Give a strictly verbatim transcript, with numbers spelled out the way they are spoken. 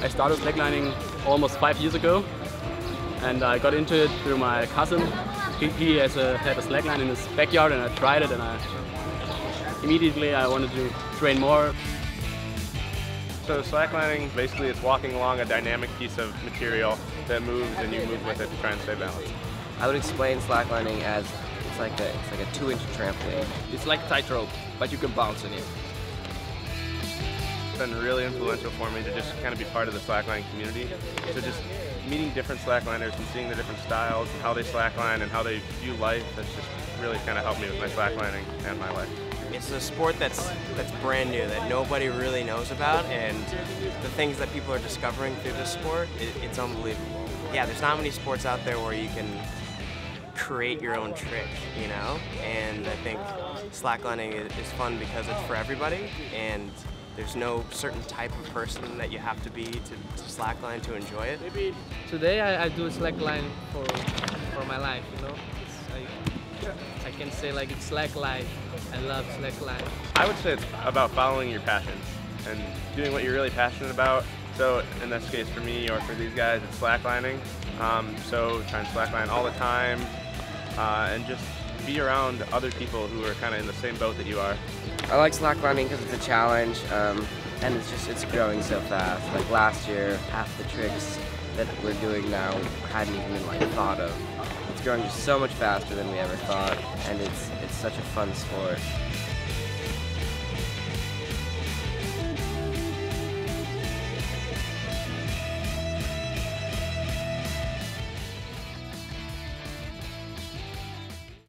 I started slacklining almost five years ago, and I got into it through my cousin. He, he has a, had a slackline in his backyard, and I tried it, and I immediately I wanted to train more. So slacklining, basically it's walking along a dynamic piece of material that moves, and you move with it to try and stay balanced. I would explain slacklining as it's like a, it's like a two-inch trampoline. It's like a tightrope, but you can bounce in it. It's been really influential for me to just kind of be part of the slackline community. So just meeting different slackliners and seeing the different styles, how they slackline and how they view life, that's just really kind of helped me with my slacklining and my life. It's a sport that's that's brand new, that nobody really knows about, and the things that people are discovering through this sport, it, it's unbelievable. Yeah, there's not many sports out there where you can create your own trick, you know? And I think slacklining is fun because it's for everybody, and there's no certain type of person that you have to be to, to slackline to enjoy it. Today I, I do slackline for, for my life, you know? I can say, like, it's slackline. I love slackline. I would say it's about following your passions and doing what you're really passionate about. So in this case for me or for these guys, it's slacklining. Um, so try and slackline all the time uh, and just be around other people who are kind of in the same boat that you are. I like slacklining because it's a challenge um, and it's just it's growing so fast. Like last year, half the tricks that we're doing now hadn't even like thought of. It's growing just so much faster than we ever thought, and it's it's such a fun sport.